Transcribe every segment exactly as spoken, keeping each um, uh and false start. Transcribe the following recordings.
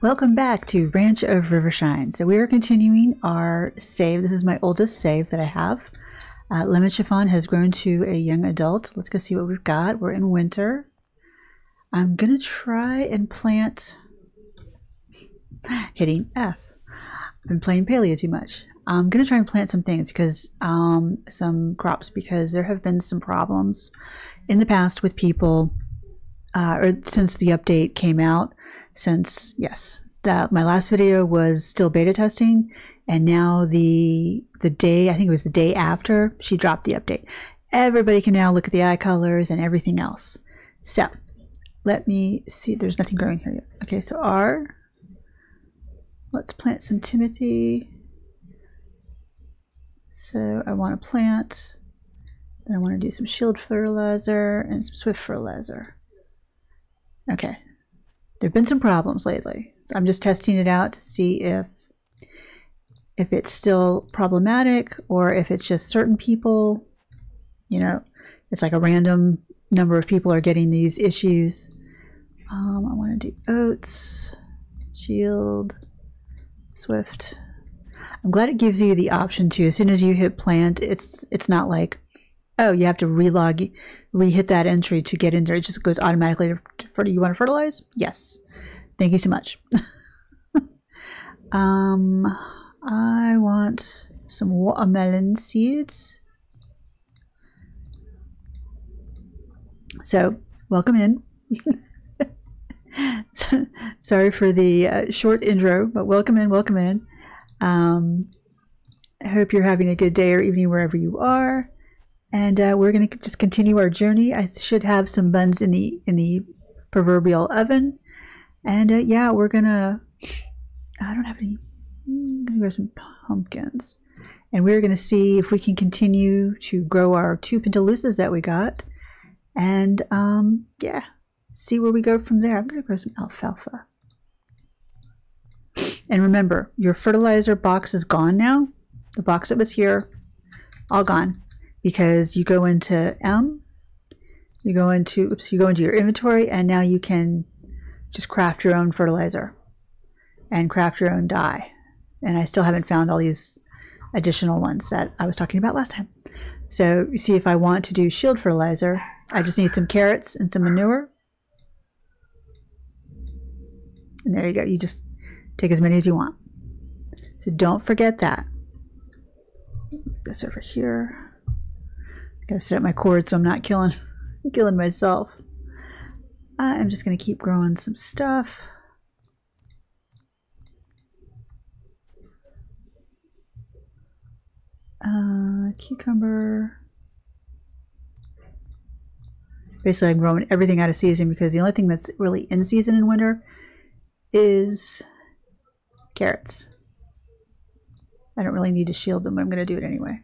Welcome back to Ranch of Rivershine. So we are continuing our save. This is my oldest save that I have. Uh, Lemon Chiffon has grown to a young adult. Let's go see what we've got. We're in winter. I'm gonna try and plant, hitting F. I've been playing paleo too much. I'm gonna try and plant some things because um, some crops, because there have been some problems in the past with people uh, or since the update came out. Since, yes, that my last video was still beta testing, and now the the day, I think it was the day after she dropped the update, everybody can now look at the eye colors and everything else. So let me see, there's nothing growing here yet. Okay, so R, let's plant some Timothy. So I want to plant, and I want to do some shield fertilizer and some swift fertilizer. Okay. There have been some problems lately. I'm just testing it out to see if if it's still problematic or if it's just certain people. You know, it's like a random number of people are getting these issues. Um, I want to do oats, shield, swift. I'm glad it gives you the option to, as soon as you hit plant, it's it's not like, oh, you have to re-log, re-hit that entry to get in there. It just goes automatically to, to, you want to fertilize? Yes. Thank you so much. um, I want some watermelon seeds. So, welcome in. Sorry for the uh, short intro, but welcome in, welcome in. Um, I hope you're having a good day or evening wherever you are. And uh, we're going to just continue our journey. I should have some buns in the in the proverbial oven. And uh, yeah, we're going to... I don't have any... I'm going to grow some pumpkins. And we're going to see if we can continue to grow our two Pintaloosas that we got. And um, yeah, see where we go from there. I'm going to grow some alfalfa. And remember, your fertilizer box is gone now. The box that was here, all gone. Because you go into M, you go into, oops, you go into your inventory, and now you can just craft your own fertilizer and craft your own dye. And I still haven't found all these additional ones that I was talking about last time. So you see, if I want to do shield fertilizer, I just need some carrots and some manure. And there you go. You just take as many as you want. So don't forget that. This over here. Gotta set up my cord so I'm not killing killing myself. Uh, I'm just gonna keep growing some stuff. Uh, cucumber. Basically, I'm growing everything out of season because the only thing that's really in season in winter is carrots. I don't really need to shield them, but I'm gonna do it anyway.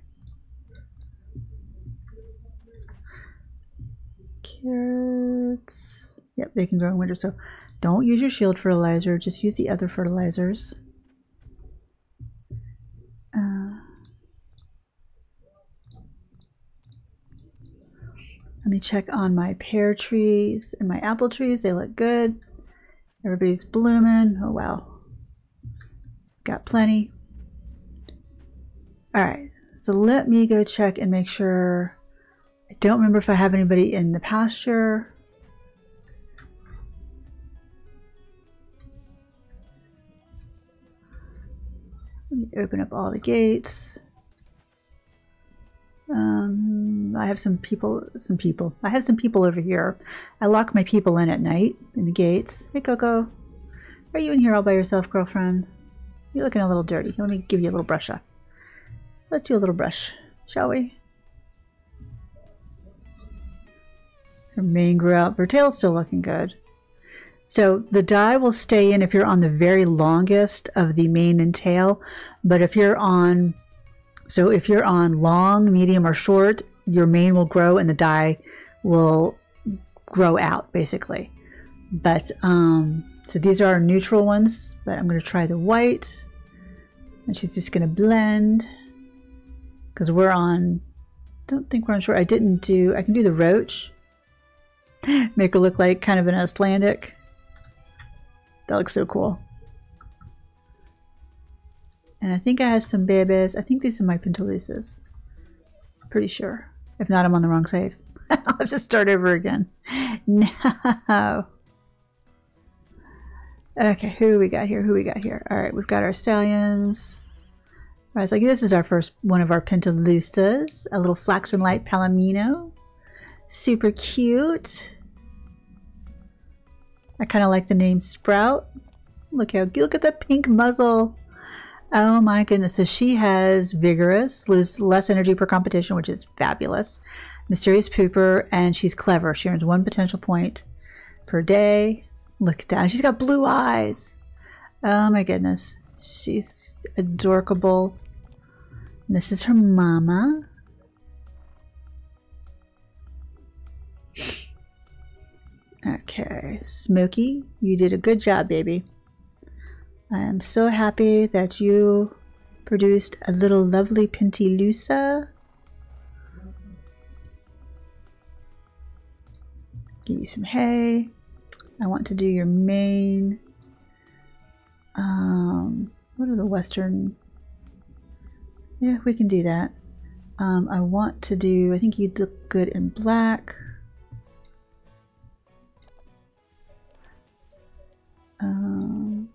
Carrots. Yep, they can grow in winter, so don't use your shield fertilizer, just use the other fertilizers. Uh, let me check on my pear trees and my apple trees. They look good. Everybody's blooming. Oh wow, got plenty. All right, so let me go check and make sure. I don't remember if I have anybody in the pasture. Let me open up all the gates. Um, I have some people, some people. I have some people over here. I lock my people in at night in the gates. Hey, Coco. Are you in here all by yourself, girlfriend? You're looking a little dirty. Let me give you a little brush up. Let's do a little brush, shall we? Her mane grew out. Her tail's still looking good. So the dye will stay in if you're on the very longest of the mane and tail. But if you're on, so if you're on long, medium, or short, your mane will grow and the dye will grow out, basically. But um, so these are our neutral ones. But I'm going to try the white, and she's just going to blend because we're on. Don't think we're on short. I didn't do. I can do the roach. Make her look like kind of an Icelandic. That looks so cool. And I think I had some babies. I think these are my Pintaloosas. I'm pretty sure. If not, I'm on the wrong save. I'll have to start over again. No. Okay, who we got here? Who we got here? All right, we've got our stallions. I was like, this is our first one of our Pintaloosas. A little flaxen light Palomino. Super cute. I kind of like the name Sprout. Look how look at the pink muzzle. Oh my goodness. So she has vigorous, lose less energy per competition, which is fabulous. Mysterious pooper, and she's clever. She earns one potential point per day. Look at that. And she's got blue eyes. Oh my goodness. She's adorable. And this is her mama. Okay, Smokey, you did a good job, baby. I am so happy that you produced a little lovely Pintaloosa. Give you some hay. I want to do your mane. Um, what are the western? Yeah, we can do that. Um, I want to do, I think you'd look good in black. Um...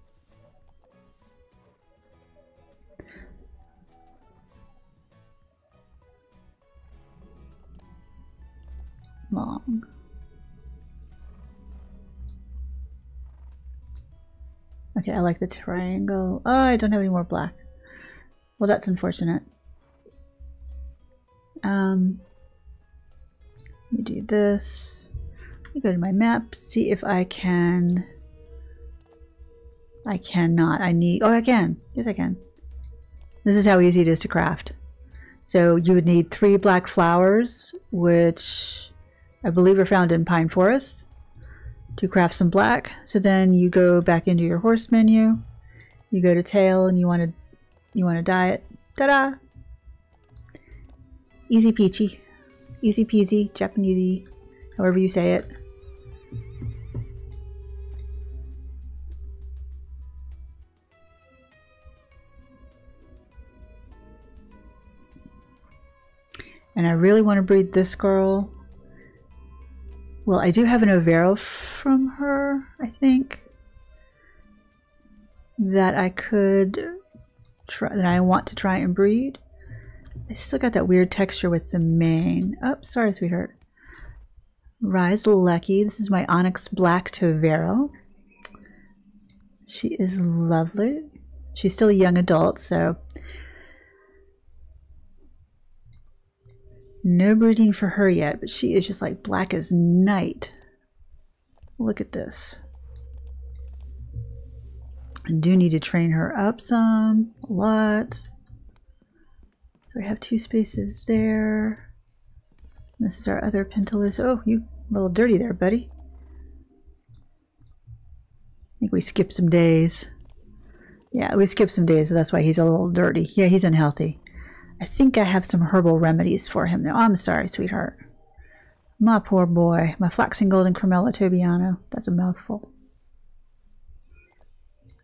long. Okay, I like the triangle. Oh, I don't have any more black. Well, that's unfortunate. Um, let me do this. Let me go to my map, see if I can... I cannot. I need... Oh, I can. Yes, I can. This is how easy it is to craft. So you would need three black flowers, which... I believe are found in Pine Forest to craft some black. So then you go back into your horse menu, you go to tail, and you want to you want to dye it. Ta-da! Easy peachy, easy peasy, Japanesey, however you say it. And I really want to breed this girl. Well, I do have an Overo from her, I think, that I could try, that I want to try and breed. I still got that weird texture with the mane. Oh, sorry, sweetheart. Rise Lucky. This is my Onyx Black Tovero. She is lovely. She's still a young adult, so no breeding for her yet, but she is just like black as night. Look at this. I do need to train her up some, a lot. So we have two spaces there. This is our other Pintaloosa. Oh, you a little dirty there, buddy. I think we skipped some days. Yeah, we skipped some days, so that's why he's a little dirty. Yeah, he's unhealthy. I think I have some herbal remedies for him though. I'm sorry, sweetheart. My poor boy. My flaxen golden Cremella Tobiano. That's a mouthful.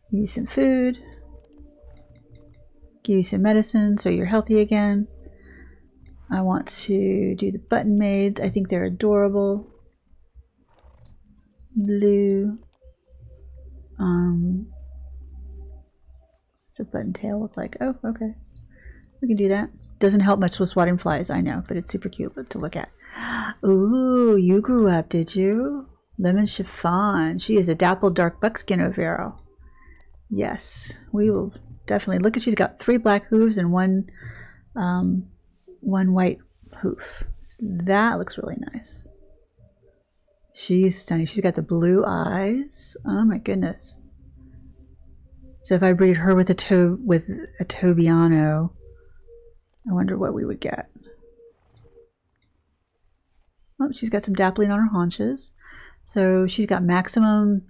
Give you some food. Give you some medicine so you're healthy again. I want to do the button maids. I think they're adorable. Blue. Um, what's the button tail look like? Oh, okay. We can do that. Doesn't help much with swatting flies, I know, but it's super cute to look at. Ooh, you grew up, did you? Lemon Chiffon. She is a Dapple Dark Buckskin Overo. Yes, we will definitely look at. She's got three black hooves and one, um, one white hoof. That looks really nice. She's stunning. She's got the blue eyes. Oh my goodness. So if I breed her with a to with a Tobiano. I wonder what we would get. Oh, she's got some dappling on her haunches. So she's got maximum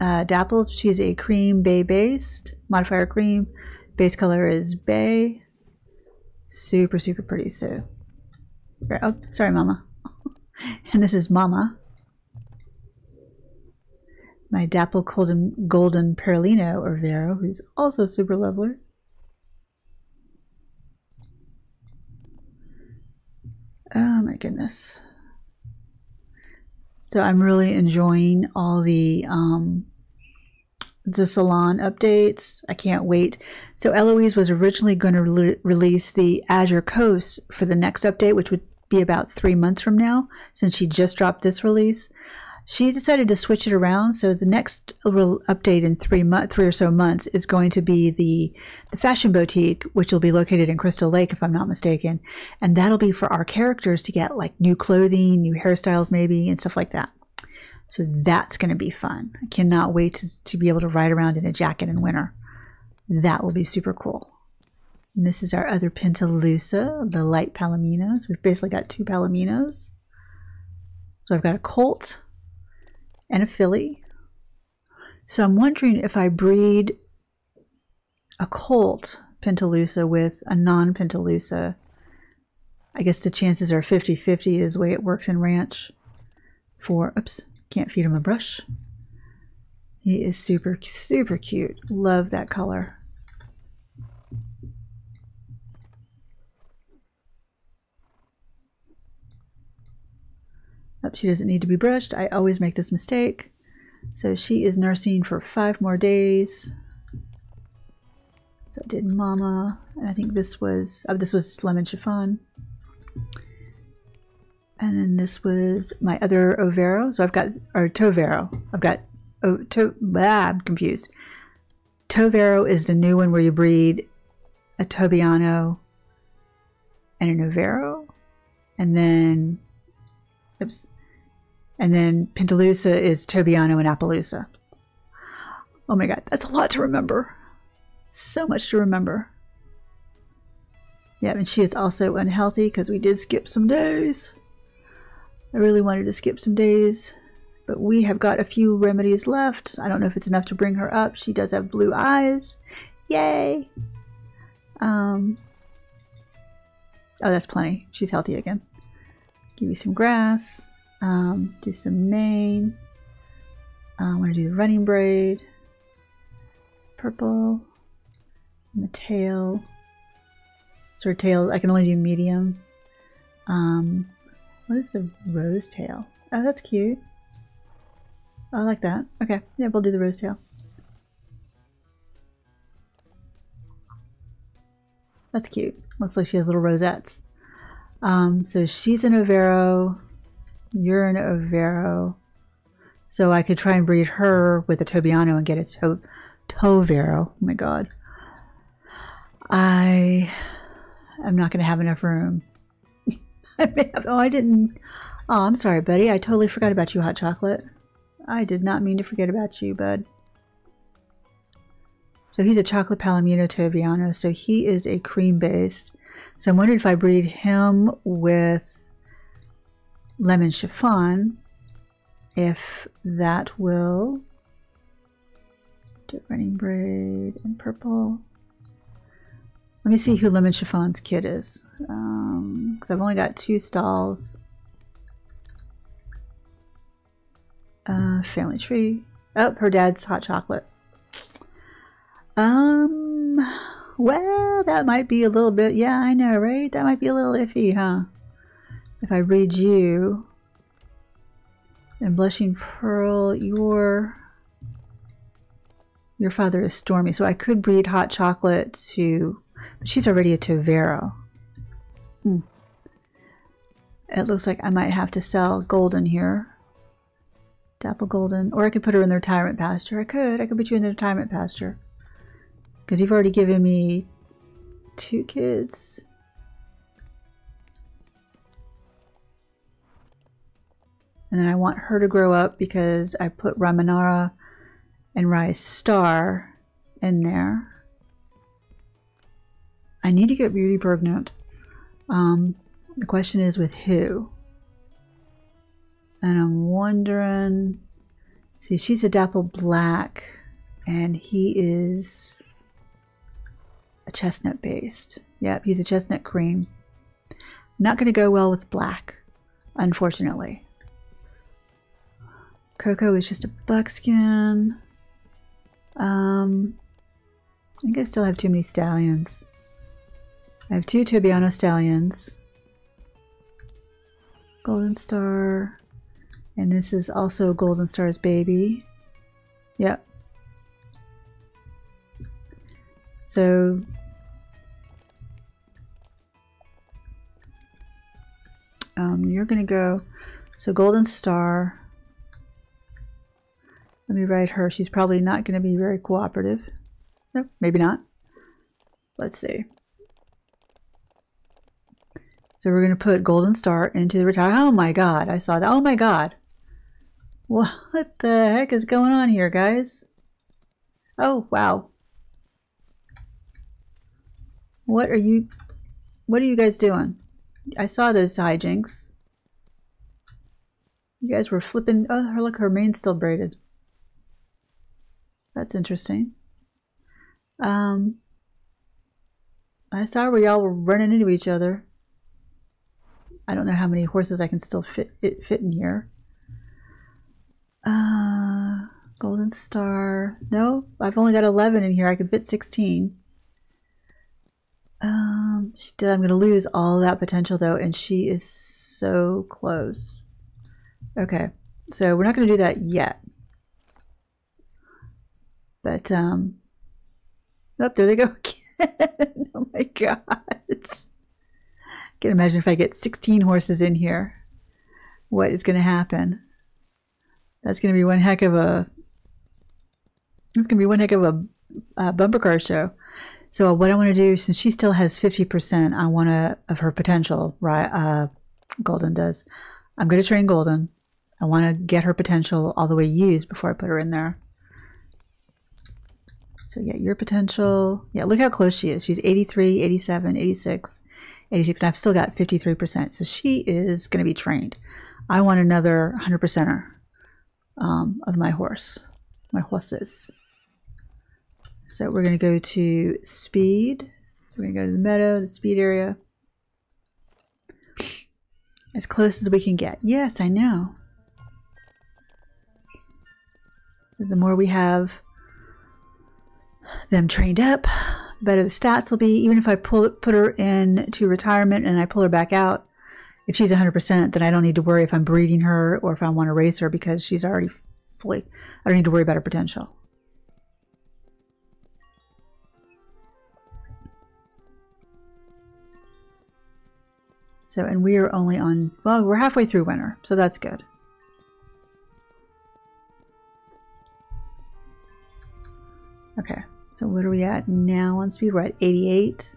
uh, dapples. She's a cream bay based, modifier cream. Base color is bay. Super, super pretty. So, oh, sorry, mama. And this is mama. My dapple golden, golden Perlino, or Vero, who's also super lovely. Oh my goodness. So I'm really enjoying all the um, the salon updates. I can't wait. So Eloise was originally going to re release the Azure Coast for the next update, which would be about three months from now, since she just dropped this release. She decided to switch it around, so the next little update in three month, three or so months is going to be the, the Fashion Boutique, which will be located in Crystal Lake, if I'm not mistaken, and that'll be for our characters to get like new clothing, new hairstyles maybe, and stuff like that. So that's going to be fun. I cannot wait to, to be able to ride around in a jacket in winter. That will be super cool. And this is our other Pintaloosa, the light Palominos. We've basically got two Palominos. So I've got a Colt and a filly. So I'm wondering if I breed a Colt Pintaloosa with a non-Pintaloosa. I guess the chances are fifty fifty is the way it works in ranch. For, oops, can't feed him a brush. He is super, super cute. Love that color. She doesn't need to be brushed. I always make this mistake. So she is nursing for five more days. So I did Mama, and I think this was oh, this was Lemon Chiffon, and then this was my other Overo. So I've got or Tovero. I've got oh to ah, I'm confused. Tovero is the new one where you breed a Tobiano and an Overo, and then oops. And then Pintaloosa is Tobiano and Appaloosa. Oh my god, that's a lot to remember. So much to remember. Yeah, and she is also unhealthy because we did skip some days. I really wanted to skip some days, but we have got a few remedies left. I don't know if it's enough to bring her up. She does have blue eyes. Yay! Um, oh, that's plenty. She's healthy again. Give you some grass, um, do some mane. Uh, I want to do the running braid, purple, and the tail. So her tail, I can only do medium. Um, what is the rose tail? Oh, that's cute. I like that. Okay, yeah, we'll do the rose tail. That's cute. Looks like she has little rosettes. Um, so she's an Overo, you're an Overo, so I could try and breed her with a Tobiano and get a to Tovero. Oh my god, I am not going to have enough room. I may have, oh I didn't, oh I'm sorry buddy, I totally forgot about you, Hot Chocolate. I did not mean to forget about you, bud. So he's a chocolate Palomino Tobiano, so he is a cream based. So I'm wondering if I breed him with Lemon Chiffon, if that will do running braid and purple. Let me see who Lemon Chiffon's kid is, because um, I've only got two stalls. Uh, family tree. Oh, her dad's Hot Chocolate. Um, well, that might be a little bit, yeah, I know, right? That might be a little iffy, huh? If I breed you and Blushing Pearl, your, your father is Stormy. So I could breed Hot Chocolate to, but she's already a Tovero. Hmm. It looks like I might have to sell Golden here. Dapple Golden, or I could put her in the retirement pasture. I could, I could put you in the retirement pasture. Because you've already given me two kids. And then I want her to grow up because I put Ramanara and Rai Star in there. I need to get Beauty pregnant. Um, the question is with who? And I'm wondering... See, she's a Dapple Black and he is... a chestnut based. Yep, he's a chestnut cream. Not going to go well with black, unfortunately. Coco is just a Buckskin. Um, I think I still have too many stallions. I have two Tobiano stallions. Golden Star. And this is also Golden Star's baby. Yep. So um, you're gonna go, so Golden Star, let me write her. She's probably not gonna be very cooperative. Nope, maybe not. Let's see. So we're gonna put Golden Star into the retire. Oh my God, I saw that. Oh my God. What the heck is going on here, guys? Oh, wow. What are you, what are you guys doing? I saw those hijinks. You guys were flipping. Oh, look, her main's still braided. That's interesting. Um, I saw where y'all were running into each other. I don't know how many horses I can still fit, it, fit in here. Uh, Golden Star. No, I've only got eleven in here. I can fit sixteen. Um, she did. I'm going to lose all that potential though, and she is so close. Okay, so we're not going to do that yet. But um, oh, there they go again. Oh my God! I can imagine if I get sixteen horses in here, what is going to happen? That's going to be one heck of a. It's going to be one heck of a, a bumper car show. So what I want to do, since she still has fifty percent, I want to of her potential. Right, uh, Golden does. I'm going to train Golden. I want to get her potential all the way used before I put her in there. So yeah, your potential. Yeah, look how close she is. She's eighty-three, eighty-seven, eighty-six, eighty-six, and I've still got fifty-three percent. So she is going to be trained. I want another one hundred percenter um, of my horse, my horses. So we're going to go to speed. So we're going to go to the meadow, the speed area. As close as we can get. Yes, I know. The more we have them trained up, the better the stats will be. Even if I pull put her in to retirement and I pull her back out, if she's one hundred percent, then I don't need to worry if I'm breeding her or if I want to raise her because she's already fully, I don't need to worry about her potential. So, and we are only on, well, we're halfway through winter, so that's good. Okay, so what are we at now on speed? We're at eighty-eight.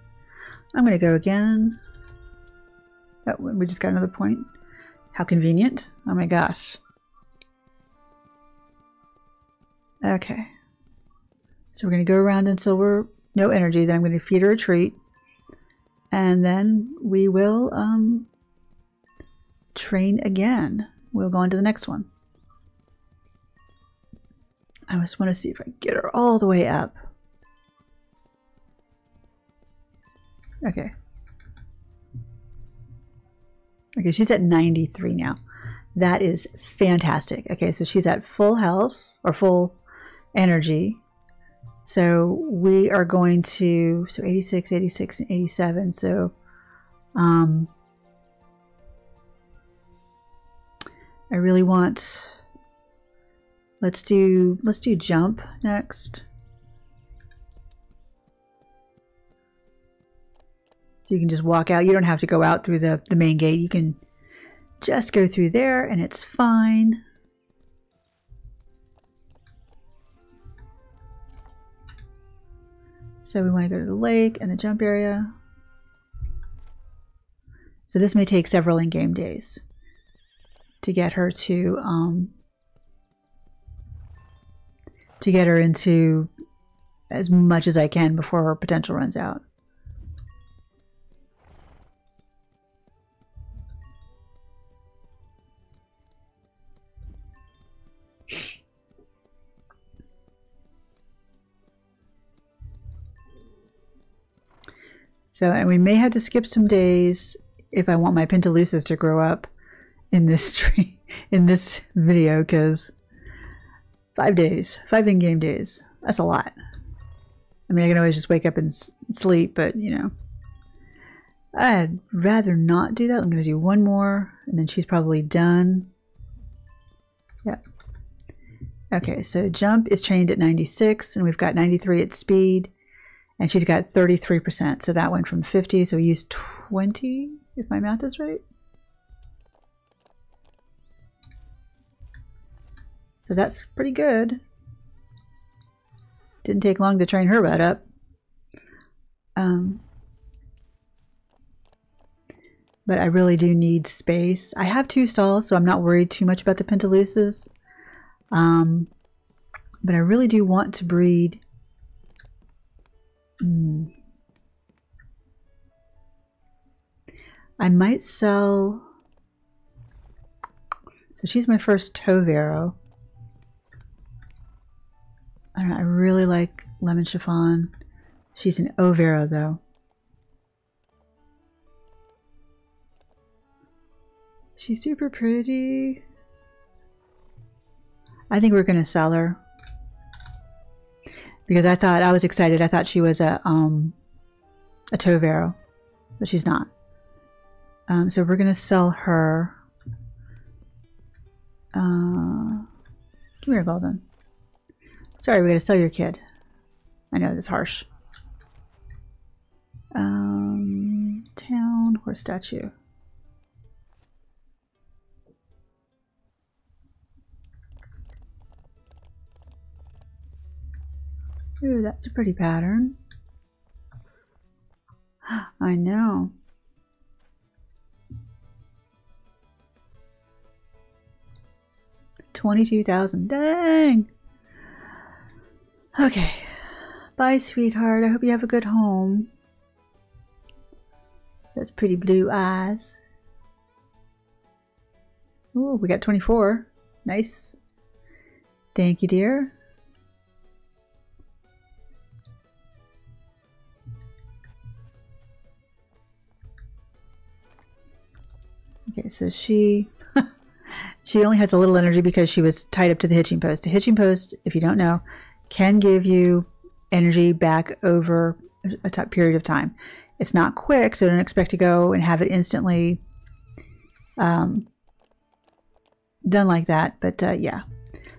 I'm gonna go again. Oh, we just got another point. How convenient. Oh my gosh. Okay. So we're gonna go around until we're no energy, then I'm gonna feed her a treat. And then we will um, train again. We'll go on to the next one. I just want to see if I can get her all the way up. Okay. Okay, she's at ninety-three now. That is fantastic. Okay, so she's at full health or full energy. So we are going to, so eighty-six, eighty-six, and eighty-seven. So um, I really want, let's do, let's do jump next. You can just walk out. You don't have to go out through the, the main gate. You can just go through there and it's fine. So we want to go to the lake and the jump area. So this may take several in-game days to get her to um, to get her into as much as I can before her potential runs out. So, and we may have to skip some days if I want my Pintaloosas to grow up in this stream, in this video, because five days, five in-game days, that's a lot. I mean, I can always just wake up and sleep, but you know. I'd rather not do that. I'm going to do one more, and then she's probably done. Yep. Okay, so Jump is trained at ninety-six, and we've got ninety-three at speed, and she's got thirty-three percent. So that went from fifty, so we used twenty, if my math is right. So that's pretty good. Didn't take long to train her right up. Um, but I really do need space. I have two stalls, so I'm not worried too much about the Pintaloosas. Um, but I really do want to breed. Mm. I might sell. So she's my first Tovero. I don't know, I really like Lemon Chiffon. She's an Overo though. She's super pretty. I think we're gonna sell her because I thought I was excited. I thought she was a um a Tovero, but she's not. Um, so we're gonna sell her. Uh, give me your Golden. Sorry, we're going to sell your kid. I know, that's harsh. Um, town, horse statue. Ooh, that's a pretty pattern. I know. twenty-two thousand. Dang! Okay, bye sweetheart, I hope you have a good home. That's pretty blue eyes. Oh, we got twenty-four. Nice. Thank you, dear. Okay, so she she only has a little energy because she was tied up to the hitching post. The hitching post, if you don't know, can give you energy back over a top period of time. It's not quick, so don't expect to go and have it instantly um, done like that, but uh, yeah.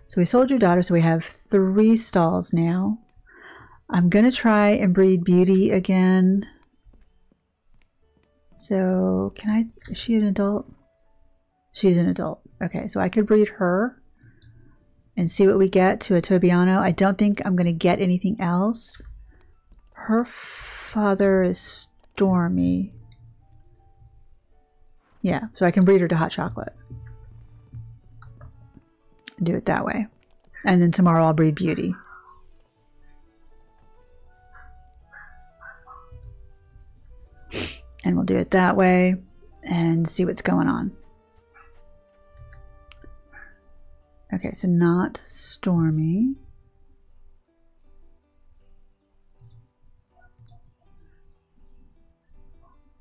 So we sold your daughter, so we have three stalls now. I'm gonna try and breed Beauty again. So can I, is she an adult? She's an adult, okay, so I could breed her and see what we get to a Tobiano. I don't think I'm going to get anything else. Her father is Stormy. Yeah, so I can breed her to Hot Chocolate. Do it that way. And then tomorrow I'll breed Beauty. And we'll do it that way and see what's going on. Okay, so not Stormy.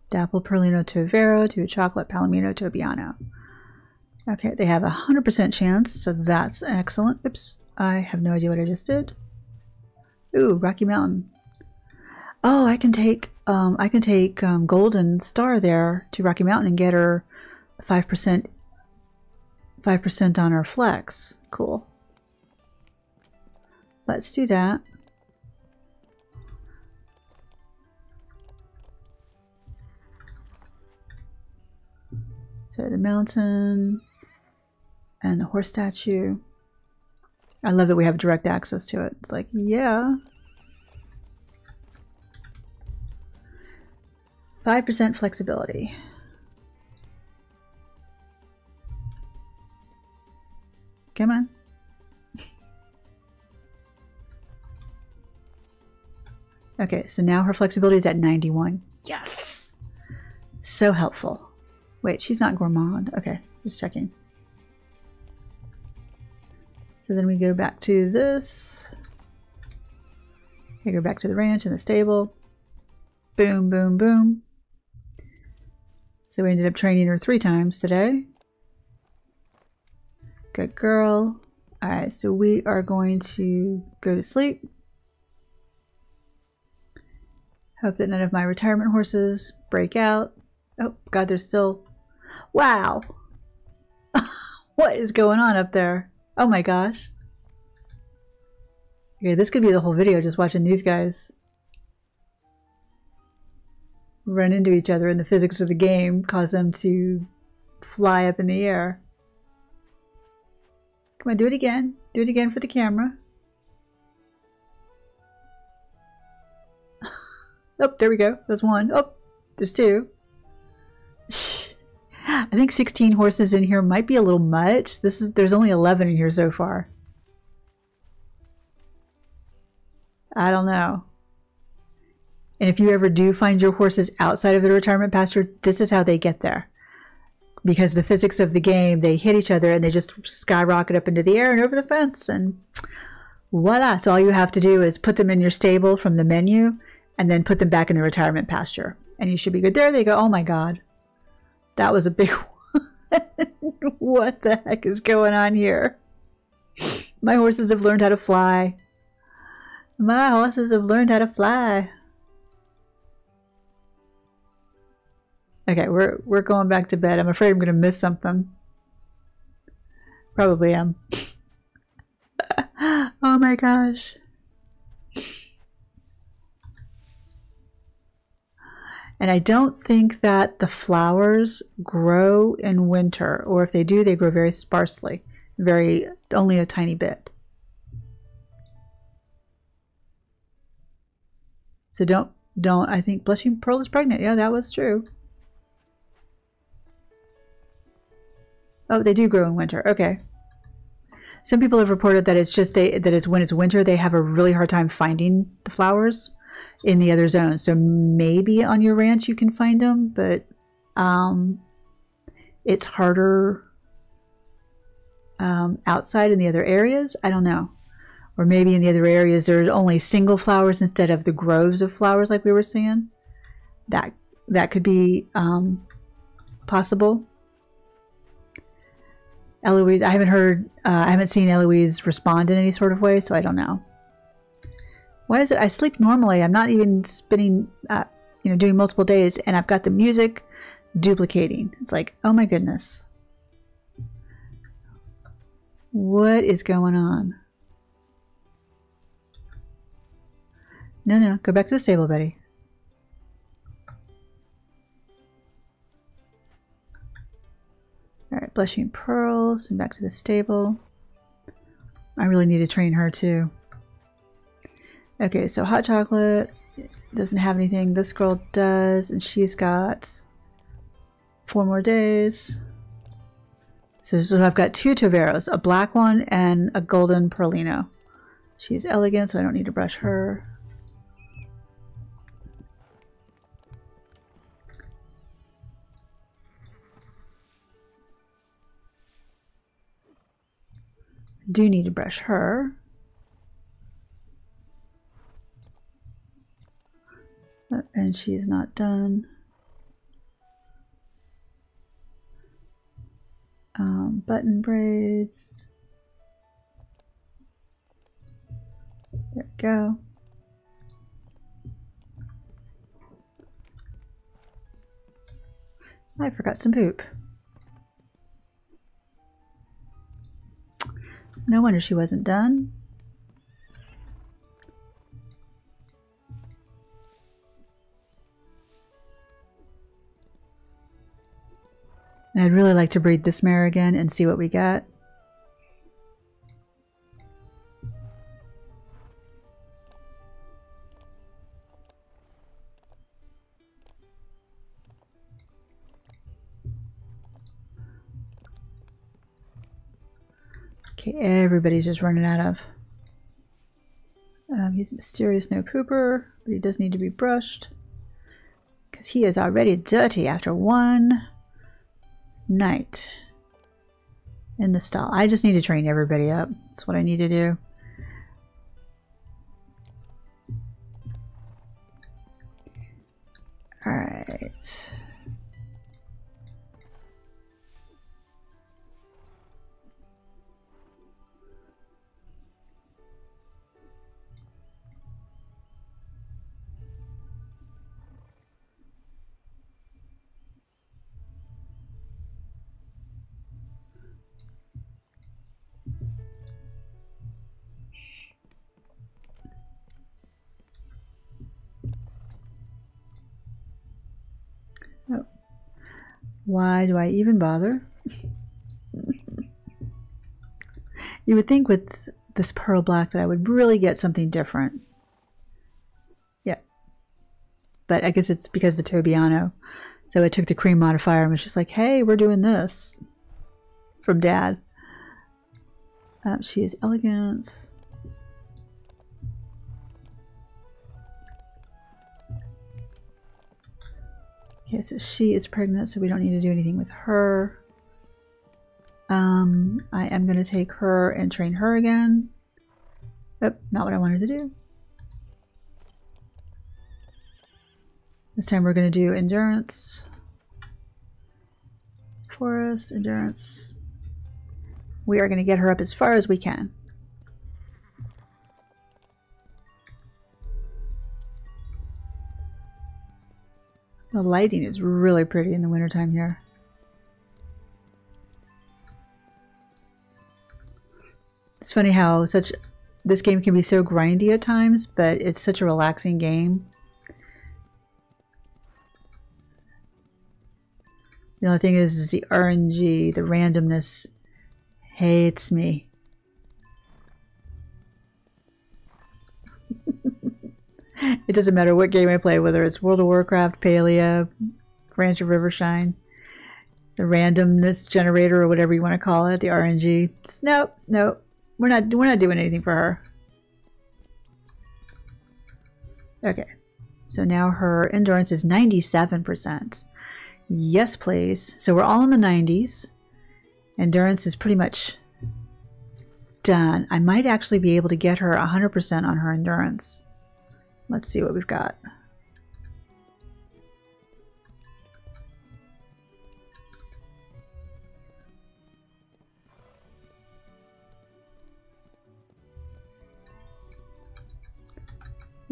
Dapple, Perlino, Tovero, to a Chocolate, Palomino, Tobiano. Okay, they have a one hundred percent chance, so that's excellent. Oops, I have no idea what I just did. Ooh, Rocky Mountain. Oh, I can take um, I can take um, Golden Star there to Rocky Mountain and get her five percent. five percent on our flex. Cool. Let's do that. So the mountain and the horse statue. I love that we have direct access to it. It's like, yeah. five percent flexibility. Come on. Okay, so now her flexibility is at ninety-one. Yes! So helpful. Wait, she's not gourmand. Okay, just checking. So then we go back to this. We go back to the ranch and the stable. Boom, boom, boom. So we ended up training her three times today. Good girl. All right, so we are going to go to sleep. Hope that none of my retirement horses break out. Oh, God, there's still... Wow! What is going on up there? Oh my gosh. Okay, this could be the whole video, just watching these guys run into each other, and the physics of the game cause them to fly up in the air. Come on, do it again. Do it again for the camera. Oh, there we go. There's one. Oh, there's two. I think sixteen horses in here might be a little much. This is there's only eleven in here so far. I don't know. And if you ever do find your horses outside of the retirement pasture, this is how they get there. Because the physics of the game, they hit each other and they just skyrocket up into the air and over the fence, and voila. So all you have to do is put them in your stable from the menu and then put them back in the retirement pasture. And you should be good. There they go. Oh my God. That was a big one. What the heck is going on here? My horses have learned how to fly. My horses have learned how to fly. Okay, we're we're going back to bed. I'm afraid I'm gonna miss something. Probably am. Oh my gosh. And I don't think that the flowers grow in winter, or if they do, they grow very sparsely, very only a tiny bit. So don't don't I think Blushing Pearl is pregnant. Yeah, that was true. Oh, they do grow in winter. Okay. Some people have reported that it's just they that it's when it's winter they have a really hard time finding the flowers in the other zone. So maybe on your ranch you can find them, but um, it's harder um, outside in the other areas. I don't know. Or maybe in the other areas there's only single flowers instead of the groves of flowers like we were seeing. That that could be um, possible. Eloise, I haven't heard, uh, I haven't seen Eloise respond in any sort of way, so I don't know. Why is it I sleep normally? I'm not even spinning, uh, you know, doing multiple days, and I've got the music duplicating. It's like, oh my goodness. What is going on? No, no, go back to the stable, buddy. All right, Blushing Pearls, and back to the stable. I really need to train her too. Okay, so Hot Chocolate doesn't have anything. This girl does, and she's got four more days. So, so I've got two Toveros, a black one and a golden Perlino. She's elegant, so I don't need to brush her. Do need to brush her. And she's not done. Um, button braids. There we go. I forgot some poop. No wonder she wasn't done. And I'd really like to breed this mare again and see what we get. Okay, everybody's just running out of. Um, he's a mysterious no pooper, but he does need to be brushed because he is already dirty after one night in the stall. I just need to train everybody up. That's what I need to do. All right. Why do I even bother? You would think with this pearl black that I would really get something different. Yeah. But I guess it's because the Tobiano. So I took the cream modifier and was just like, hey, we're doing this. From Dad. Uh, she is elegant. Okay, so she is pregnant, so we don't need to do anything with her. Um, I am going to take her and train her again. Oop, not what I wanted to do. This time we're going to do endurance. Forest, endurance. We are going to get her up as far as we can. The lighting is really pretty in the wintertime here. It's funny how such this game can be so grindy at times, but it's such a relaxing game. The only thing is, is the R N G, the randomness hates me. It doesn't matter what game I play, whether it's World of Warcraft, Paleo, Ranch of Rivershine, the randomness generator or whatever you want to call it, the R N G. Just, nope, nope. We're not we're not doing anything for her. Okay. So now her endurance is ninety-seven percent. Yes, please. So we're all in the nineties. Endurance is pretty much done. I might actually be able to get her one hundred percent on her endurance. Let's see what we've got.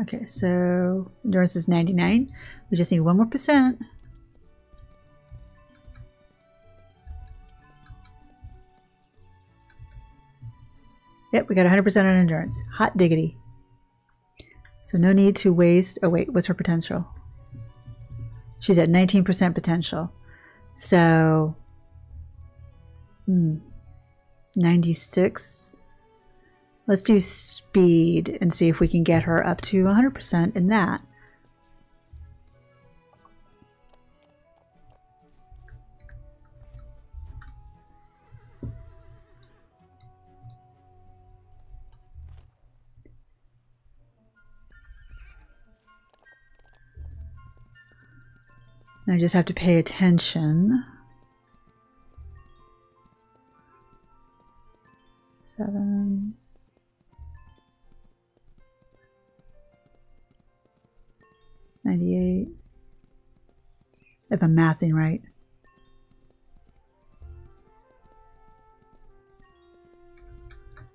Okay, so endurance is ninety-nine. We just need one more percent. Yep, we got one hundred percent on endurance. Hot diggity. So no need to waste. Oh wait, what's her potential? She's at nineteen percent potential. So hmm, ninety-six. Let's do speed and see if we can get her up to one hundred percent in that. I just have to pay attention. Seven. ninety-eight. If I'm mathing right. Let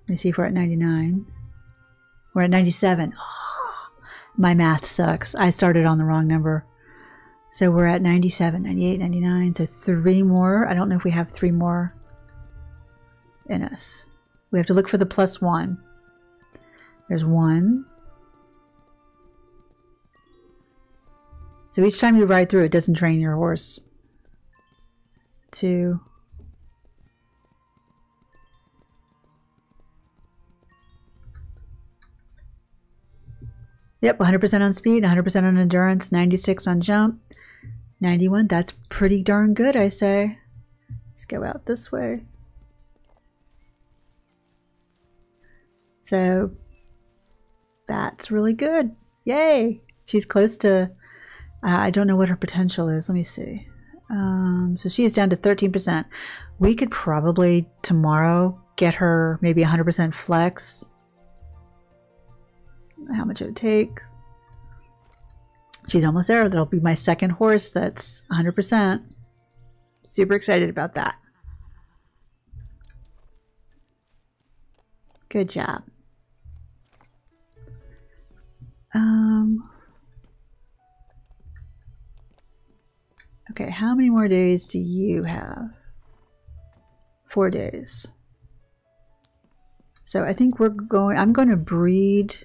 me see if we're at ninety-nine. We're at ninety-seven. Oh, my math sucks. I started on the wrong number. So we're at ninety-seven, ninety-eight, ninety-nine, so three more. I don't know if we have three more in us. We have to look for the plus one. There's one. So each time you ride through, it doesn't train your horse. Two. Yep, one hundred percent on speed, one hundred percent on endurance, ninety-six on jump, ninety-one. That's pretty darn good, I say. Let's go out this way. So that's really good. Yay! She's close to, uh, I don't know what her potential is. Let me see. Um, so she is down to thirteen percent. We could probably tomorrow get her maybe one hundred percent flex. How much it would take. She's almost there. That'll be my second horse that's one hundred percent. Super excited about that. Good job. Um, okay, how many more days do you have? Four days. So I think we're going, I'm going to breed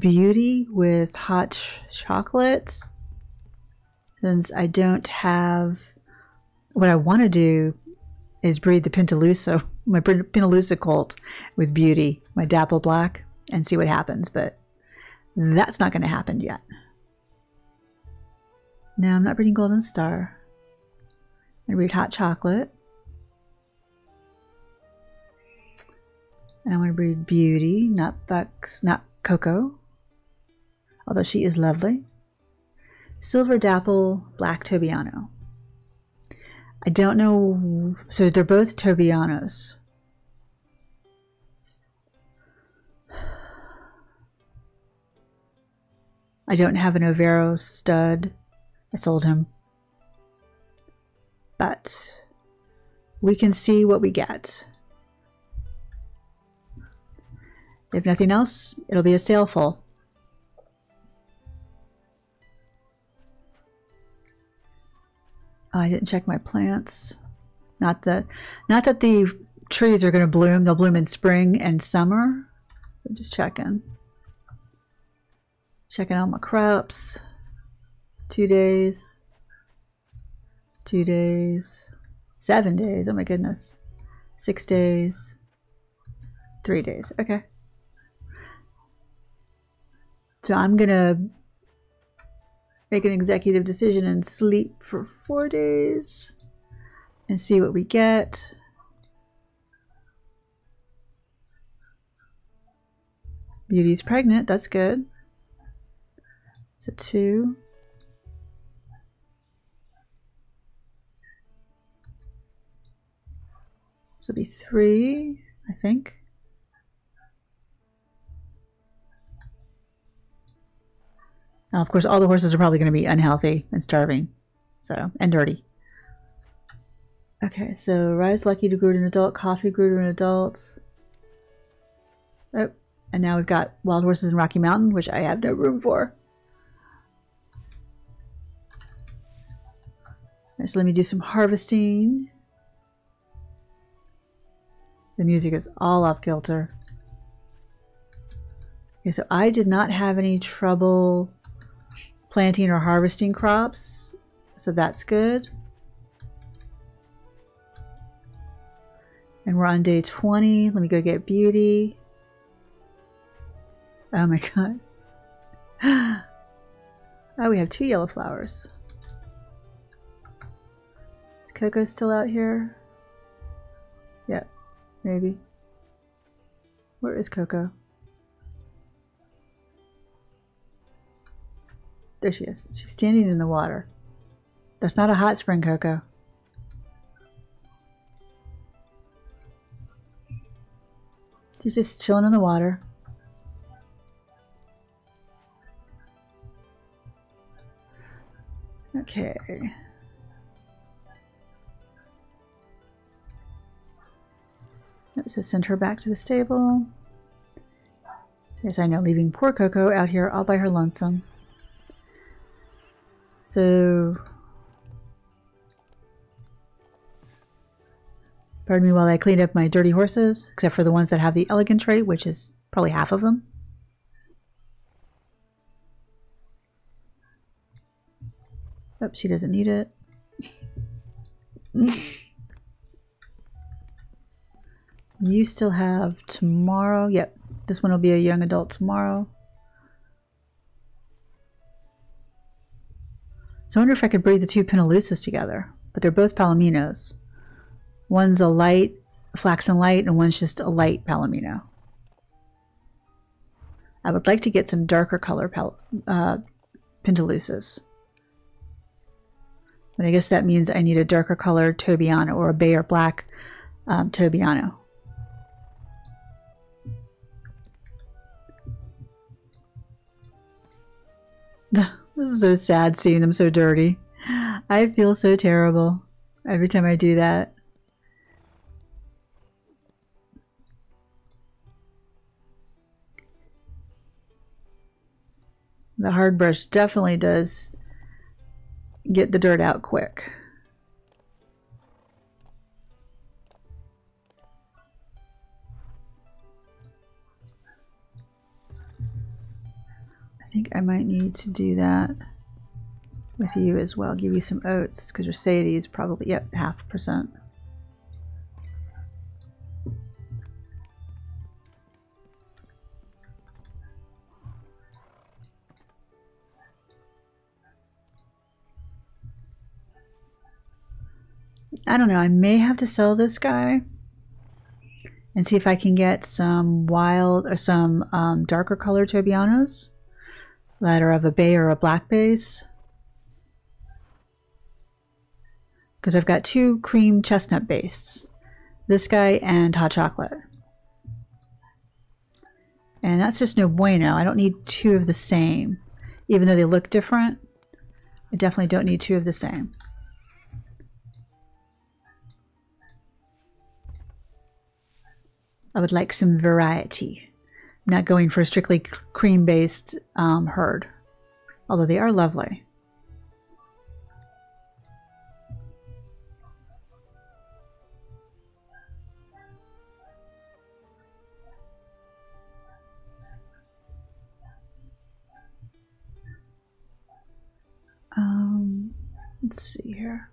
Beauty with Hot Chocolate, since I don't have what I want to do is breed the Pintaloosa, my Pintaloosa colt with Beauty, my Dapple Black, and see what happens, but that's not going to happen yet. No, I'm not breeding Golden Star. I breed Hot Chocolate. And I want to breed Beauty, not Bucks, not Coco, although she is lovely. Silver Dapple, Black Tobiano. I don't know, so they're both Tobianos. I don't have an Overo stud. I sold him. But we can see what we get. If nothing else, it'll be a sale full. Oh, I didn't check my plants. Not that, not that the trees are going to bloom. They'll bloom in spring and summer. We're just checking. Checking out my crops. Two days. Two days. Seven days. Oh my goodness. Six days. Three days. Okay. So I'm going to make an executive decision and sleep for four days and see what we get. Beauty's pregnant. That's good. So two. This will be three, I think. Now, of course, all the horses are probably going to be unhealthy and starving, so, and dirty. Okay, so Rai's Lucky to grow to an adult, Coffee grew to an adult. Oh, and now we've got Wild Horses in Rocky Mountain, which I have no room for. All right, so let me do some harvesting. The music is all off kilter. Okay, so I did not have any trouble planting or harvesting crops, so that's good. And we're on day twenty. Let me go get Beauty. Oh my god. Oh, we have two yellow flowers. Is Coco still out here? Yep, maybe. Where is Coco? There she is. She's standing in the water. That's not a hot spring, Coco. She's just chilling in the water. Okay. So send her back to the stable. Yes, I know, leaving poor Coco out here all by her lonesome. So, pardon me while I clean up my dirty horses, except for the ones that have the elegant trait, which is probably half of them. Oh, she doesn't need it. You still have tomorrow. Yep, this one will be a young adult tomorrow. So I wonder if I could breed the two Pinaloosas together, but they're both Palominos. One's a light, flaxen light, and one's just a light Palomino. I would like to get some darker color pal uh, Pintaloosas. But I guess that means I need a darker color Tobiano or a bay or black um, Tobiano. This is so sad seeing them so dirty. I feel so terrible every time I do that. The hard brush definitely does get the dirt out quick. I think I might need to do that with you as well. Give you some oats because your satiety is probably, yep, half percent. I don't know, I may have to sell this guy and see if I can get some wild or some um, darker color Tobianos that are of a bay or a black base, because I've got two cream chestnut bases, this guy and Hot Chocolate, and that's just no bueno. I don't need two of the same, even though they look different. I definitely don't need two of the same. I would like some variety. I'm not going for a strictly cream-based um, herd, although they are lovely. Um, let's see here.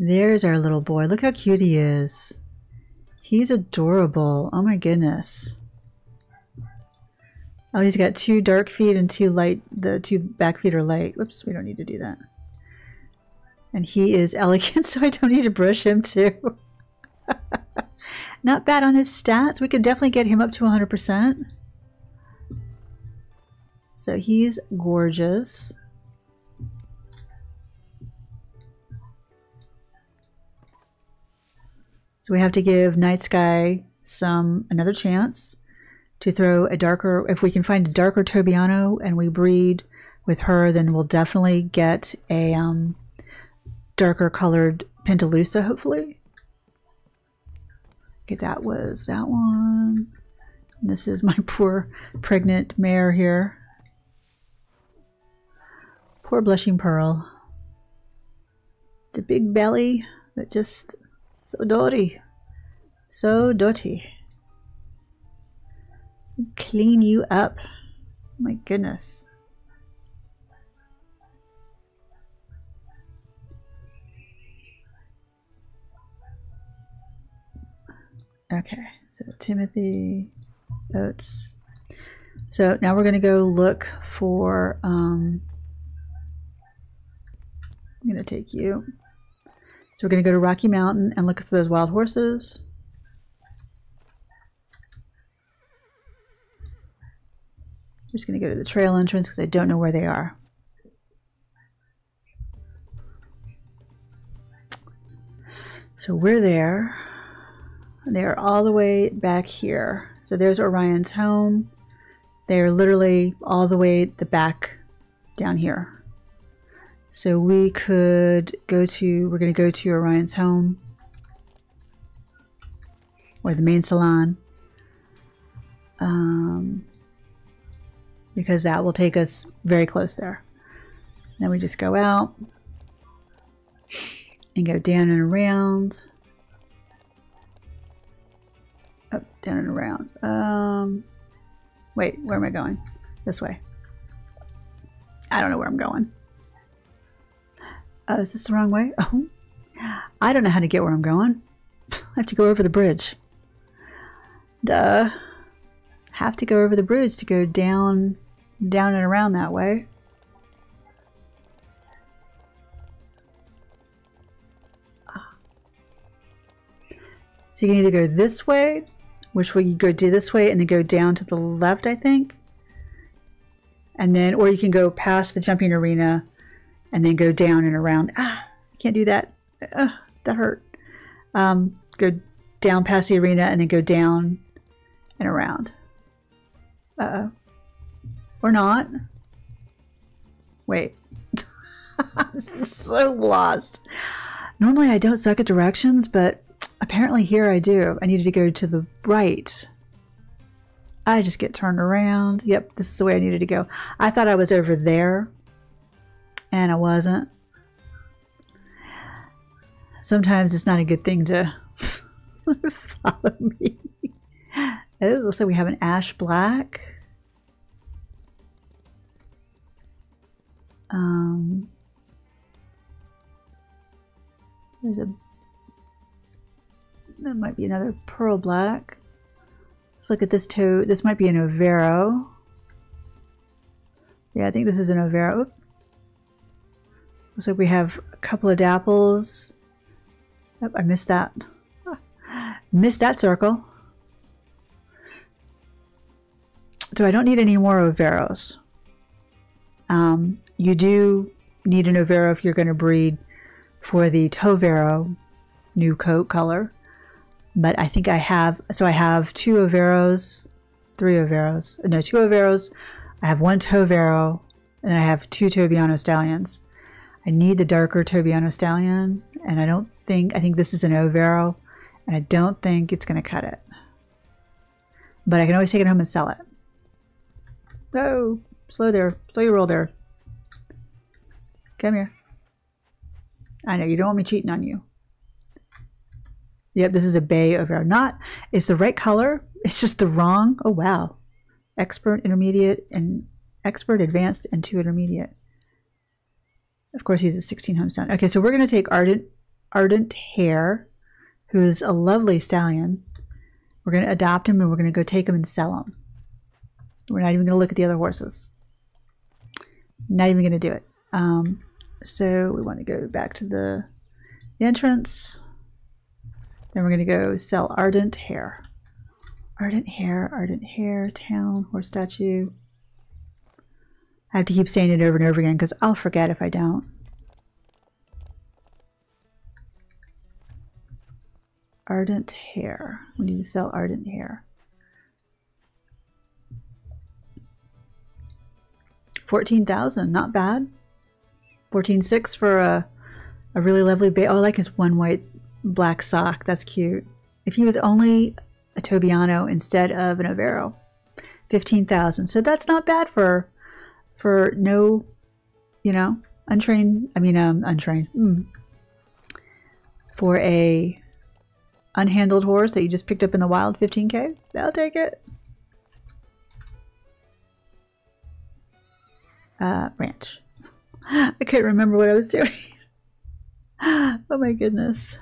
There's our little boy. Look how cute he is. He's adorable. Oh my goodness. Oh, he's got two dark feet and two light. The two back feet are light. Whoops, we don't need to do that. And he is elegant, so I don't need to brush him too. Not bad on his stats. We could definitely get him up to one hundred percent. So he's gorgeous. So we have to give Night Sky some another chance to throw a darker, if we can find a darker Tobiano and we breed with her, then we'll definitely get a um, darker colored Pintaloosa, hopefully. Okay, that was that one. And this is my poor pregnant mare here. Poor Blushing Pearl. The big belly that just... So dirty, so dirty. Clean you up, my goodness. Okay, so Timothy, Oats. So now we're gonna go look for, um, I'm gonna take you. So we're going to go to Rocky Mountain and look for those wild horses. I'm just going to go to the trail entrance because I don't know where they are. So we're there. And they are all the way back here. So there's Orion's home. They are literally all the way the back down here. So we could go to, we're going to go to Orion's home or the main salon, um, because that will take us very close there. Then we just go out and go down and around, up, down and around. Um, wait, where am I going? This way. I don't know where I'm going. Oh, is this the wrong way? Oh, I don't know how to get where I'm going. I have to go over the bridge. Duh. Have to go over the bridge to go down, down and around that way. So you can either go this way, which way you go do this way and then go down to the left, I think. And then, or you can go past the jumping arena and then go down and around. Ah, I can't do that. Uh, that hurt. Um, go down past the arena and then go down and around. Uh-oh. Or not. Wait. I'm so lost. Normally I don't suck at directions, but apparently here I do. I needed to go to the right. I just get turned around. Yep, this is the way I needed to go. I thought I was over there. And I wasn't. Sometimes it's not a good thing to follow me. Oh, looks like we have an ash black. Um, there's a, that might be another pearl black. Let's look at this toe. This might be an Overo. Yeah, I think this is an Overo. Oops. Looks like we have a couple of dapples. Oh, I missed that. Missed that circle. So I don't need any more Overos. Um, you do need an Overo if you're going to breed for the Tovero new coat color. But I think I have, so I have two Overos, three Overos, no, two Overos. I have one Tovero, and I have two Tobiano stallions. I need the darker Tobiano stallion, and I don't think, I think this is an Overo, and I don't think it's going to cut it. But I can always take it home and sell it. Oh, slow there. Slow your roll there. Come here. I know, you don't want me cheating on you. Yep, this is a bay Overo. Not, it's the right color. It's just the wrong, oh wow. Expert, intermediate, and expert, advanced, and two intermediate. Of course, he's a sixteen home stallion. Okay, so we're going to take Ardent, Ardent Hare, who's a lovely stallion. We're going to adopt him, and we're going to go take him and sell him. We're not even going to look at the other horses. Not even going to do it. Um, so we want to go back to the, the entrance. Then we're going to go sell Ardent Hare. Ardent Hare, Ardent Hare, town, horse statue. I have to keep saying it over and over again because I'll forget if I don't. Ardent Hare. We need to sell Ardent Hare. fourteen thousand, not bad. fourteen six for a, a really lovely bay. All I like his one white black sock. That's cute. If he was only a Tobiano instead of an Overo, fifteen thousand. So that's not bad for for no, you know, untrained. I mean, um, untrained. Mm. For a unhandled horse that you just picked up in the wild, fifteen K. I'll take it. Uh, ranch. I couldn't remember what I was doing. Oh my goodness.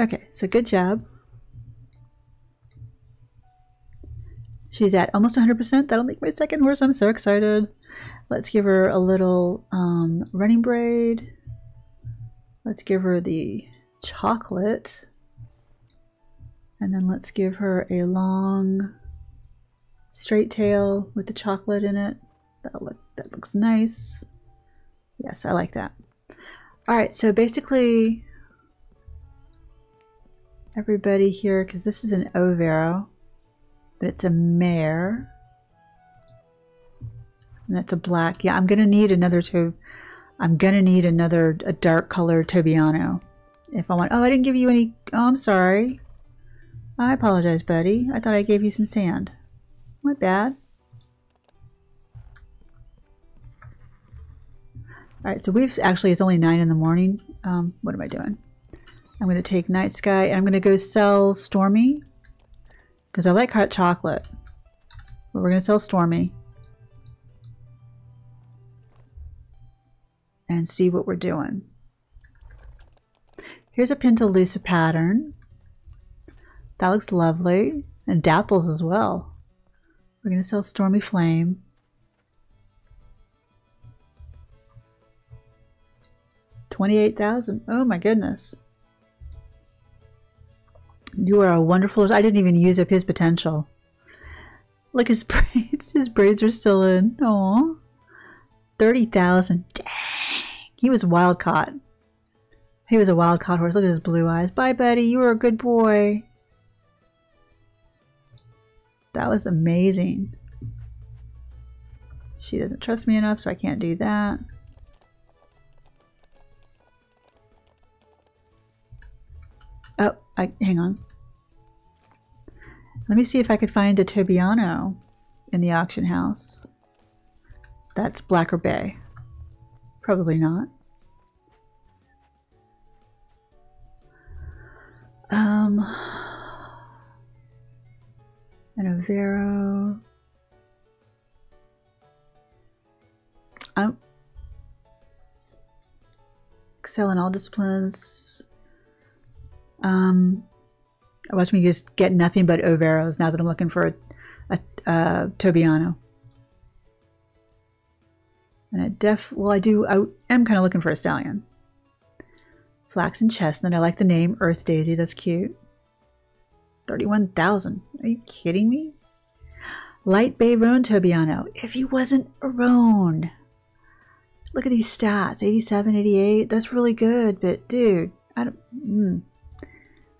Okay, so good job. She's at almost one hundred percent. That'll make my second horse. I'm so excited. Let's give her a little um, running braid. Let's give her the chocolate. And then let's give her a long straight tail with the chocolate in it. That look, that looks nice. Yes, I like that. All right, so basically everybody here, because this is an Overo, but it's a mare, and that's a black. Yeah, I'm gonna need another to. I'm gonna need another a dark color Tobiano if I want. Oh, I didn't give you any. Oh, I'm sorry. I apologize, buddy. I thought I gave you some sand. My bad. All right, so we've actually, it's only nine in the morning. Um, what am I doing? I'm going to take Night Sky, and I'm going to go sell Stormy because I like hot chocolate. But we're going to sell Stormy and see what we're doing. Here's a Pintaloosa pattern. That looks lovely. And Dapples as well. We're going to sell Stormy Flame. twenty-eight thousand. Oh my goodness. You are a wonderful... I didn't even use up his potential. Look, his braids. His braids are still in. Aw. thirty thousand. Dang. He was wild caught. He was a wild caught horse. Look at his blue eyes. Bye, buddy. You were a good boy. That was amazing. She doesn't trust me enough, so I can't do that. Oh, I, hang on. Let me see if I could find a Tobiano in the auction house. That's black or bay. Probably not. Um. um, an Overo. I'm excel in all disciplines. Um, I watch me just get nothing but Overos now that I'm looking for a, a, a Tobiano. And a def, well, I do, I am kind of looking for a stallion. Flax and chestnut. I like the name Earth Daisy. That's cute. thirty-one thousand. Are you kidding me? Light bay roan Tobiano. If he wasn't a roan. Look at these stats. eighty-seven, eighty-eight. That's really good. But dude, I don't, mm.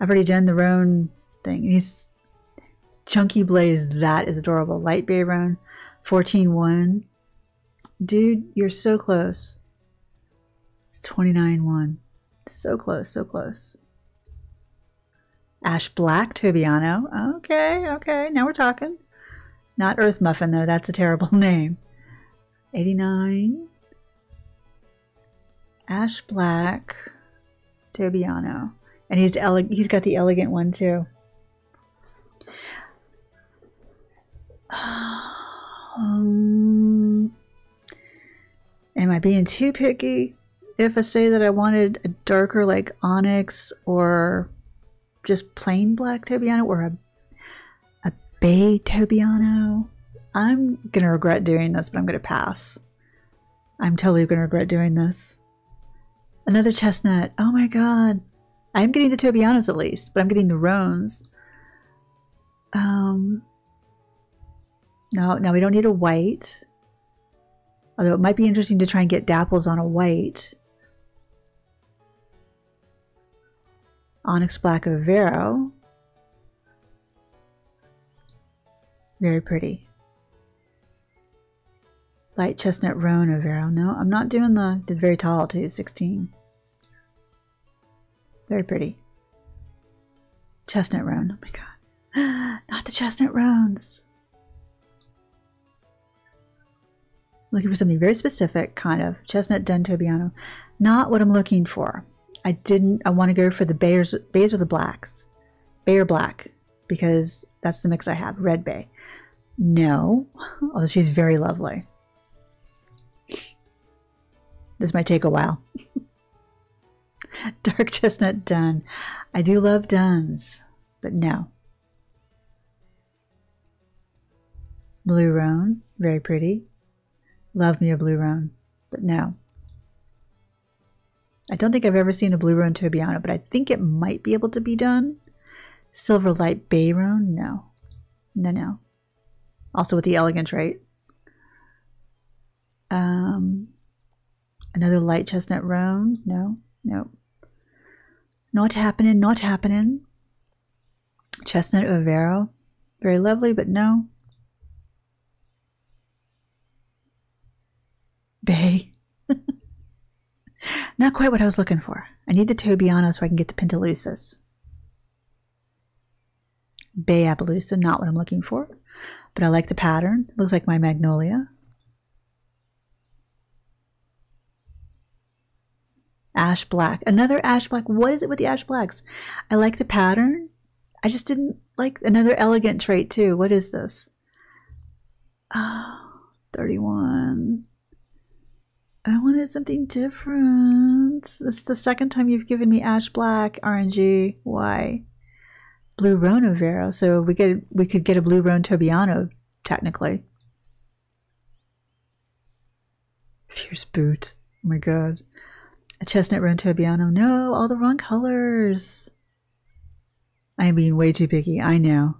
I've already done the roan thing. He's chunky blaze. That is adorable. Light bay roan. fourteen one. Dude, you're so close. It's twenty-nine one. So close, so close. Ash black Tobiano. Okay, okay. Now we're talking. Not Earth Muffin, though. That's a terrible name. eighty-nine. Ash black Tobiano. And he's ele he's got the elegant one, too. Um... Am I being too picky if I say that I wanted a darker like Onyx or just plain black Tobiano or a, a bay Tobiano? I'm going to regret doing this, but I'm going to pass. I'm totally going to regret doing this. Another chestnut. Oh my god. I'm getting the Tobianos at least, but I'm getting the roans. Um, no, no, we don't need a white. Although it might be interesting to try and get Dapples on a white. Onyx black Overo. Very pretty. Light chestnut roan Overo. No, I'm not doing the, the very tall too, sixteen. Very pretty. Chestnut roan. Oh my god. Not the chestnut roans. Looking for something very specific, kind of. Chestnut dun Tobiano. Not what I'm looking for. I didn't, I want to go for the bayers, bays or the blacks. Bay or black, because that's the mix I have. Red bay. No, although she's very lovely. This might take a while. Dark chestnut dun. I do love duns, but no. Blue roan, very pretty. Love me a blue roan, but no. I don't think I've ever seen a blue roan Tobiano, but I think it might be able to be done. Silver light bay roan, no. No, no. Also with the elegant trait. Um, another light chestnut roan, no, no. Not happening, not happening. Chestnut Overo, very lovely, but no. Bay. Not quite what I was looking for. I need the Tobiano so I can get the Pintaloosas. Bay Appaloosa, not what I'm looking for. But I like the pattern. It looks like my Magnolia. Ash black. Another ash black. What is it with the ash blacks? I like the pattern. I just didn't like another elegant trait too. What is this? Oh, thirty-one. I wanted something different. This is the second time you've given me ash black, R N G, why? Blue roan Overo. So we get we could get a blue roan Tobiano, technically. Fierce boot. Oh my god. A chestnut roan Tobiano. No, all the wrong colors. I am being way too picky. I know.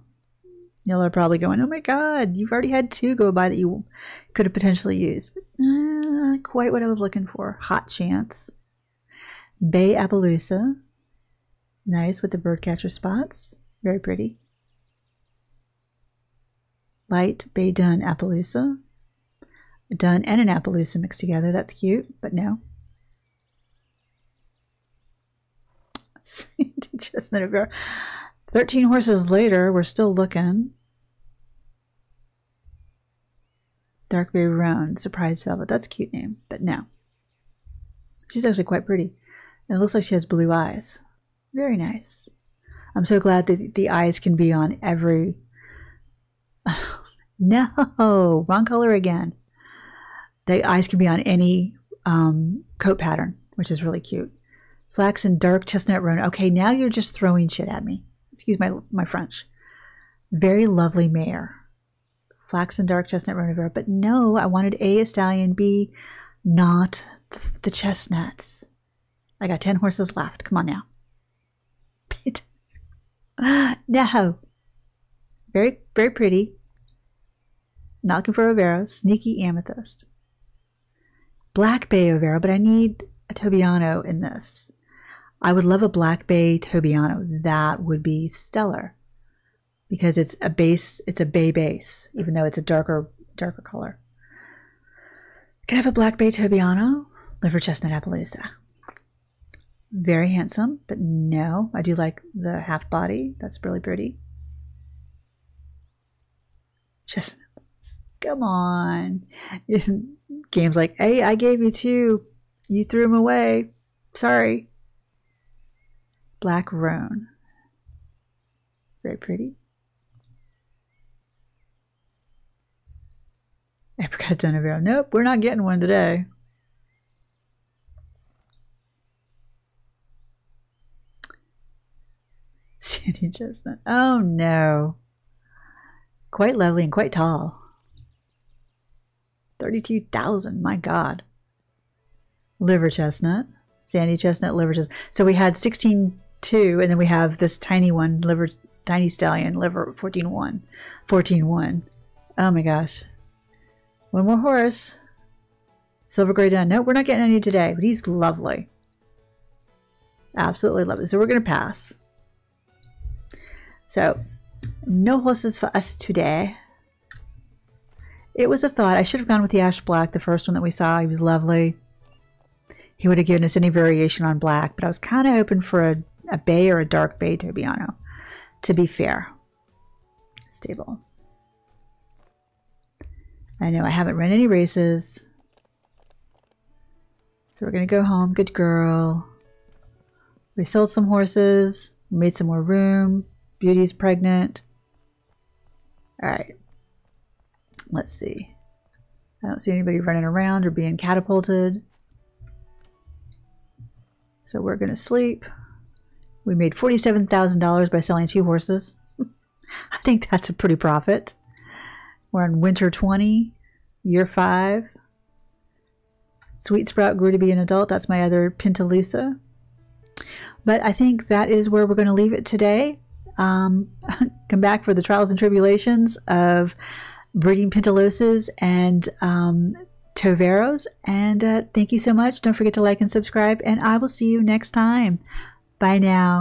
Y'all are probably going, oh my god, you've already had two go by that you could have potentially used. But uh, quite what I was looking for. Hot chance. Bay Appaloosa. Nice with the birdcatcher spots. Very pretty. Light bay dun Appaloosa. A dun and an Appaloosa mixed together. That's cute, but no. Chestnut Overo. thirteen horses later, we're still looking. Dark bay roan, surprise velvet. That's a cute name, but no. She's actually quite pretty. And it looks like she has blue eyes. Very nice. I'm so glad that the eyes can be on every... No, wrong color again. The eyes can be on any um, coat pattern, which is really cute. Flax and dark chestnut roan. Okay, now you're just throwing shit at me. Excuse my my French. Very lovely mare. Flax and dark chestnut roan Overo. But no, I wanted A, a stallion, B, not the chestnuts. I got ten horses left. Come on now. No. Very, very pretty. Not looking for Overo. Sneaky amethyst. Black Bay Overo, but I need a Tobiano in this. I would love a Black Bay Tobiano. That would be stellar. Because it's a base, it's a bay base, even though it's a darker, darker color. Could I have a Black Bay Tobiano? Liver Chestnut Appaloosa. Very handsome, but no. I do like the half body. That's really pretty. Chestnuts. Come on. Game's like, hey, I gave you two. You threw them away. Sorry. Black roan. Very pretty. Apricot Donovero. Nope, we're not getting one today. Sandy Chestnut. Oh no. Quite lovely and quite tall. thirty-two thousand, my God. Liver Chestnut. Sandy Chestnut, Liver Chestnut. So we had sixteen two, and then we have this tiny one, Liver, tiny stallion, Liver, fourteen one. fourteen one. Oh my gosh. One more horse. Silver Gray Dun. No, we're not getting any today, but he's lovely. Absolutely lovely. So we're going to pass. So, no horses for us today. It was a thought. I should have gone with the Ash Black, the first one that we saw. He was lovely. He would have given us any variation on black, but I was kind of hoping for a, a bay or a dark bay Tobiano, to be fair. Stable. I know I haven't run any races, so we're gonna go home. Good girl. We sold some horses, made some more room. Beauty's pregnant. All right, let's see. I don't see anybody running around or being catapulted, so we're gonna sleep. We made forty-seven thousand dollars by selling two horses. I think that's a pretty profit. We're in winter twenty, year five. Sweet Sprout grew to be an adult. That's my other Pintaloosa. But I think that is where we're going to leave it today. Um, come back for the trials and tribulations of breeding Pintaloosas and um, Toveros. And uh, thank you so much. Don't forget to like and subscribe. And I will see you next time. Bye now.